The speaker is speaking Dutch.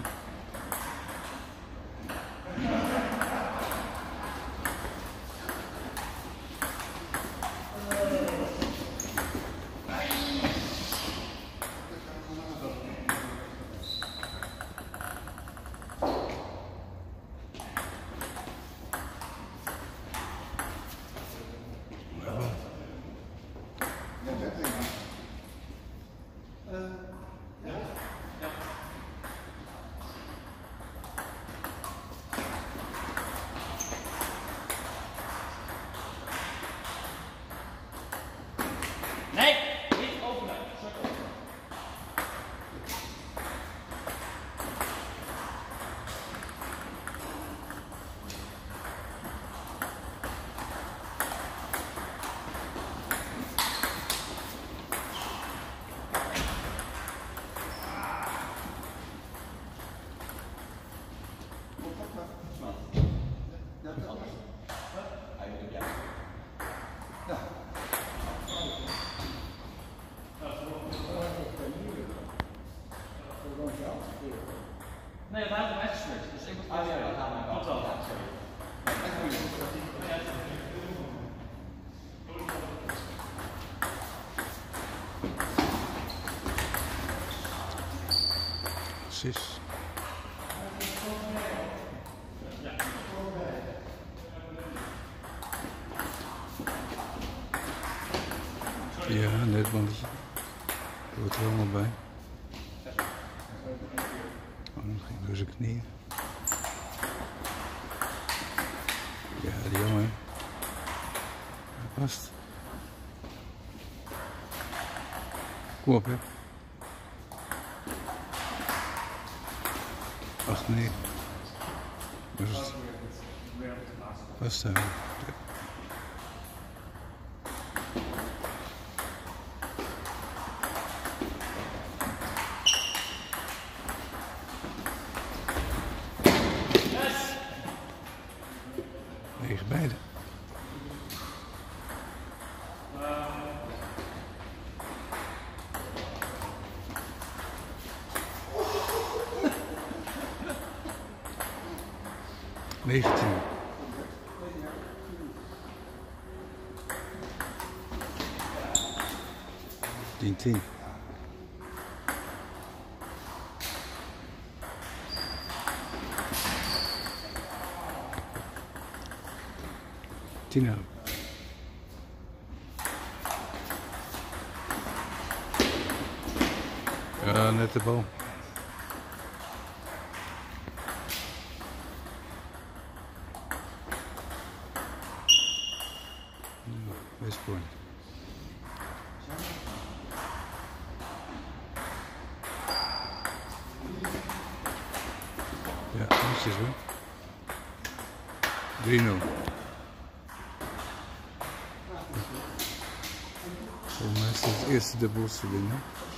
feet. Nee, we hadden hem echt geswitcht, dus ik moet het ja, dat gaat mij wel. Ja, sorry. Precies. Ja, net, want het hoort er helemaal bij. Misschien door zijn knieën. Ja, die jongen. Dat past. Kom op, hè. 8-9. Vasthouden. Tegen beide. Negentien. Tien. Tien houden. Ja, net de bal. Westpoint. Ja, netjes hoor. 3-0. Volgens mij is het eerste dubbelste ding, hè?